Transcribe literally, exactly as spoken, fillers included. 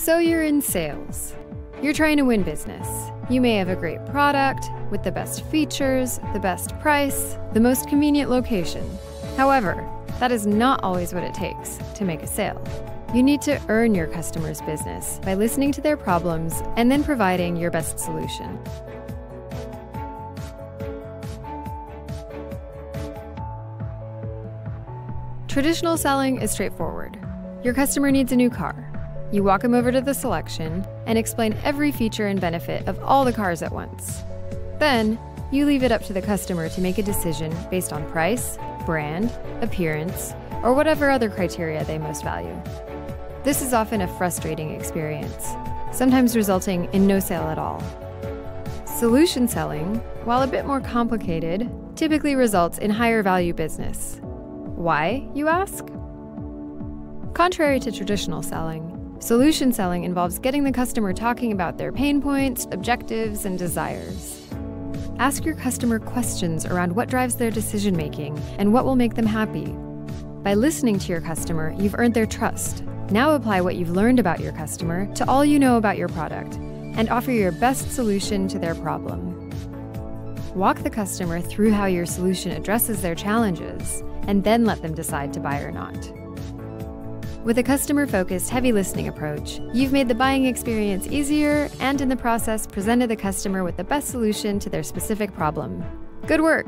So you're in sales. You're trying to win business. You may have a great product with the best features, the best price, the most convenient location. However, that is not always what it takes to make a sale. You need to earn your customers' business by listening to their problems and then providing your best solution. Traditional selling is straightforward. Your customer needs a new car. You walk them over to the selection and explain every feature and benefit of all the cars at once. Then, you leave it up to the customer to make a decision based on price, brand, appearance, or whatever other criteria they most value. This is often a frustrating experience, sometimes resulting in no sale at all. Solution selling, while a bit more complicated, typically results in higher value business. Why, you ask? Contrary to traditional selling, solution selling involves getting the customer talking about their pain points, objectives, and desires. Ask your customer questions around what drives their decision-making and what will make them happy. By listening to your customer, you've earned their trust. Now apply what you've learned about your customer to all you know about your product and offer your best solution to their problem. Walk the customer through how your solution addresses their challenges and then let them decide to buy or not. With a customer-focused, heavy listening approach, you've made the buying experience easier and in the process presented the customer with the best solution to their specific problem. Good work!